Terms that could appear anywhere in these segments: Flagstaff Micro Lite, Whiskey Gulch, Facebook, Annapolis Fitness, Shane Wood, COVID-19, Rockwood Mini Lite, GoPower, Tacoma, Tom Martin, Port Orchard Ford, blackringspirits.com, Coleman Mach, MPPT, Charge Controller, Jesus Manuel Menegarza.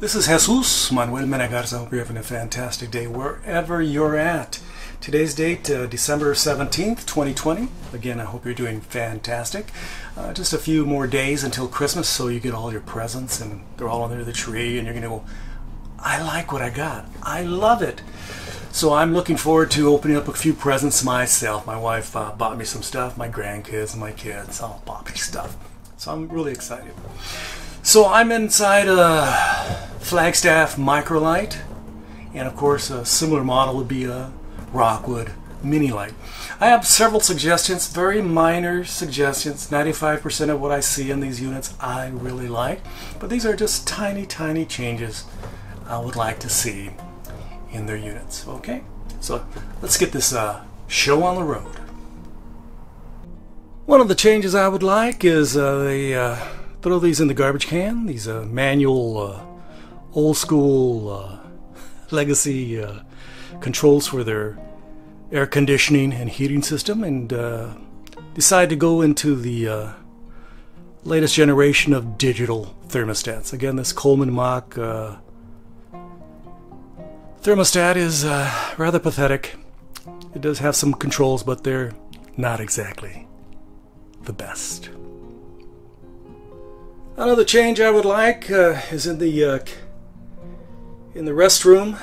This is Jesus Manuel Menegarza. I hope you're having a fantastic day wherever you're at. Today's date, December 17th, 2020. Again, I hope you're doing fantastic. Just a few more days until Christmas, so you get all your presents and they're all under the tree and you're going to go, I like what I got. I love it. So I'm looking forward to opening up a few presents myself. My wife bought me some stuff, my grandkids, and my kids all bought me stuff. So I'm really excited. So I'm inside a Flagstaff Micro Lite, and of course a similar model would be a Rockwood Mini Lite. I have several suggestions, very minor suggestions. 95% of what I see in these units I really like, but these are just tiny, tiny changes I would like to see in their units. Okay, so let's get this show on the road. One of the changes I would like is throw these in the garbage can. These manual, old school, legacy controls for their air conditioning and heating system, and decide to go into the latest generation of digital thermostats. Again, this Coleman Mach thermostat is rather pathetic. It does have some controls, but they're not exactly the best. Another change I would like is in the restroom.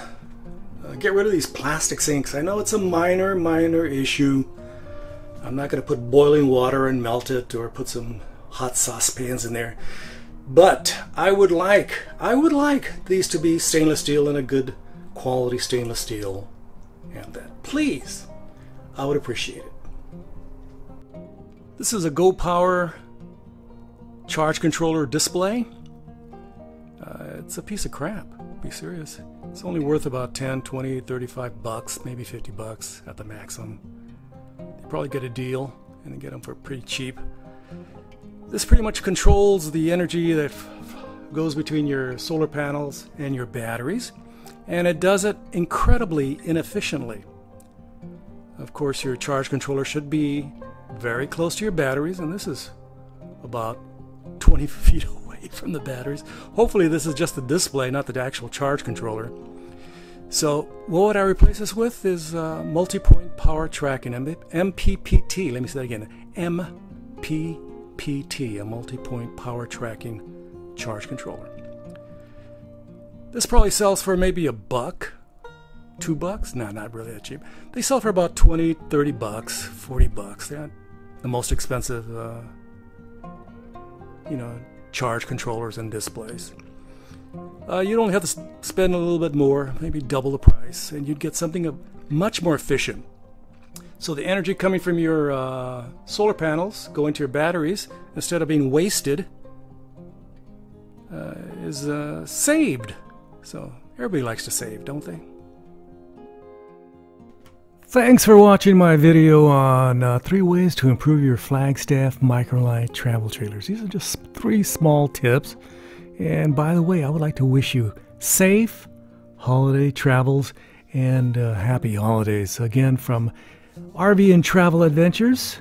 Get rid of these plastic sinks. I know it's a minor issue. I'm not going to put boiling water and melt it or put some hot saucepans in there. But I would like these to be stainless steel and a good quality stainless steel. And that, please, I would appreciate it. This is a GoPower charge controller display. It's a piece of crap, be serious. It's only worth about 10, 20, 35 bucks, maybe 50 bucks at the maximum. You probably get a deal and get them for pretty cheap. This pretty much controls the energy that goes between your solar panels and your batteries, and it does it incredibly inefficiently. Of course, your charge controller should be very close to your batteries, and this is about 20 feet away from the batteries. Hopefully this is just the display, not the actual charge controller. So what would I replace this with is multi-point power tracking, MPPT. Let me say that again, MPPT, a multi-point power tracking charge controller. This probably sells for maybe a buck, $2. No, not really that cheap. They sell for about 20, 30 bucks, 40 bucks. They're not the most expensive you know, charge controllers and displays. You'd only have to spend a little bit more, maybe double the price, and you'd get something much more efficient. So the energy coming from your solar panels going to your batteries, instead of being wasted, is saved. So everybody likes to save, don't they? Thanks for watching my video on 3 ways to improve your Flagstaff Micro Lite travel trailers. These are just 3 small tips. And by the way, I would like to wish you safe holiday travels and happy holidays. Again, from RV and Travel Adventures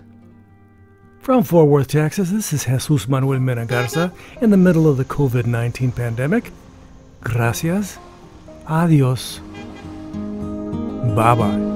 from Fort Worth, Texas, this is Jesus Manuel Menegarza in the middle of the COVID-19 pandemic. Gracias. Adios. Bye-bye.